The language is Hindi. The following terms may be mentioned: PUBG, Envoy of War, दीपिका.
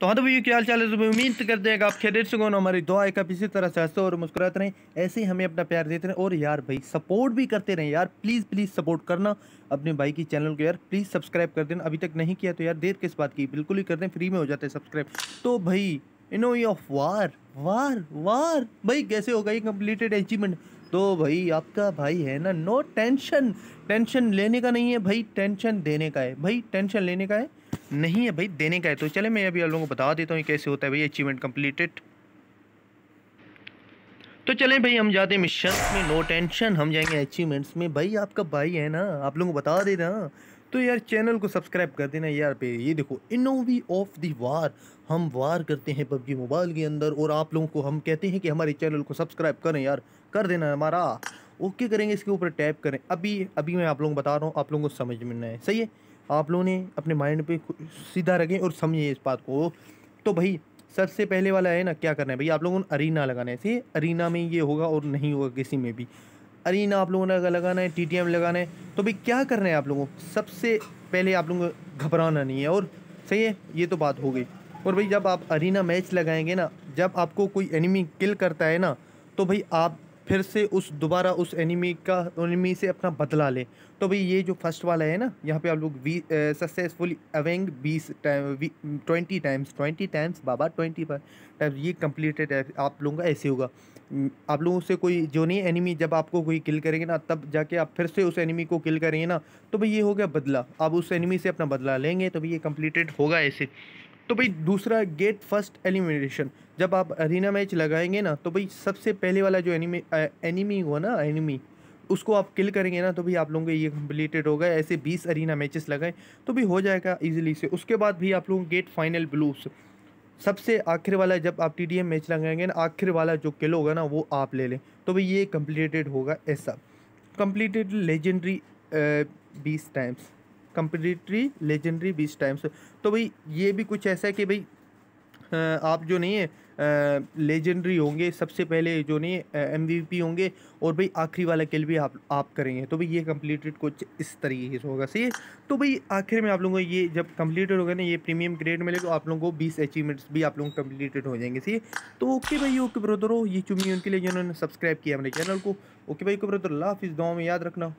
तो हाँ तो भैया क्या हाल चाल है, उम्मीद करते हैं कि आप खैरियत से हो। हमारी दुआ है आप इसी तरह से हंसते और मुस्कुराते रहें, ऐसे ही हमें अपना प्यार देते रहें। और यार भाई सपोर्ट भी करते रहें यार, प्लीज़ प्लीज़ सपोर्ट करना अपने भाई की चैनल को यार, प्लीज़ सब्सक्राइब कर देना। अभी तक नहीं किया तो यार देर किस बात की, बिल्कुल ही कर दें, फ्री में हो जाते हैं सब्सक्राइब। तो भाई इन वे ऑफ वार वार वार भाई कैसे होगा ये कम्प्लीटेड अचीवमेंट। तो भाई आपका भाई है ना, नो टेंशन, टेंशन लेने का नहीं है भाई, टेंशन देने का है भाई, टेंशन लेने का है नहीं है भाई, देने का है। तो चले मैं अभी आप लोगों को बता देता हूँ कैसे होता है भाई अचीवमेंट कंप्लीटेड। तो चले भाई हम जाते हैं मिशन में, नो टेंशन हम जाएंगे अचीवमेंट्स में। भाई आपका भाई है ना, आप लोगों को बता देना। तो यार चैनल को सब्सक्राइब कर देना यार। पे ये देखो इनोवी ऑफ द वार, हम वार करते हैं पबजी मोबाइल के अंदर, और आप लोगों को हम कहते हैं कि हमारे चैनल को सब्सक्राइब करें यार, कर देना हमारा। ओके करेंगे, इसके ऊपर टैप करें। अभी अभी मैं आप लोगों को बता रहा हूँ, आप लोगों को समझ में ना है, सही है। आप लोगों ने अपने माइंड पे सीधा रखें और समझिए इस बात को। तो भाई सबसे पहले वाला है ना, क्या करना है भाई, आप लोगों ने अरीना लगाना है। ऐसे अरीना में ये होगा और नहीं होगा किसी में भी, अरीना आप लोगों ने लगाना है, टीटीएम लगाना है। तो भाई क्या करना है आप लोगों को, सबसे पहले आप लोगों को घबराना नहीं है, और सही है, ये तो बात हो गई। और भाई जब आप अरीना मैच लगाएंगे ना, जब आपको कोई एनिमी किल करता है ना, तो भाई आप फिर से उस दोबारा उस एनिमी से अपना बदला लें। तो भाई ये जो फर्स्ट वाला है ना, यहाँ पे आप लोग सक्सेसफुली अवेंग 20 टाइम्स ये कंप्लीटेड है आप लोगों का। ऐसे होगा आप लोगों से कोई जो नहीं एनिमी जब आपको कोई किल करेंगे ना, तब जाके आप फिर से उस एनिमी को किल करेंगे ना, तो भाई ये हो गया बदला, आप उस एनिमी से अपना बदला लेंगे। तो भाई ये कम्प्लीटेड होगा ऐसे। तो भाई दूसरा गेट फर्स्ट एलिमिनेशन, जब आप अरीना मैच लगाएंगे ना, तो भाई सबसे पहले वाला जो एनिमी हो ना, एनिमी उसको आप किल करेंगे ना, तो भाई आप लोगों के ये कम्प्लीटेड हो गए। ऐसे 20 अरीना मैचेस लगाएं तो भी हो जाएगा इजीली से। उसके बाद भी आप लोगों गेट फाइनल ब्लूस, सबसे आखिर वाला जब आप टीटीएम मैच लगाएंगे ना, आखिर वाला जो किल होगा ना वो आप ले लें। तो भाई ये कम्प्लीटेड होगा ऐसा। Completed legendary 20 times, completely legendary 20 times. तो भाई ये भी कुछ ऐसा है कि भाई आप जो नहीं है लेजेंडरी होंगे, सबसे पहले जो नहीं MVP होंगे, और भाई आखिरी वाला किल भी आप करेंगे। तो भाई ये कम्प्लीटेड कुछ इस तरीके से होगा, सही है। तो भाई आखिर में आप लोगों को ये जब कम्प्लीटेड होगा ना, ये प्रीमियम ग्रेड मिलेगा, तो आप लोगों को 20 अचीवमेंट्स भी आप लोगों को कम्प्लीटेड हो जाएंगे, सही है। तो ओके भाई, ओके ब्रदरो, ये चुम्मी उनके लिए जिन्होंने सब्सक्राइब किया हमारे चैनल को। ओके भाई, ओके ब्रदर, लाफिज़, दुआ में याद रखना।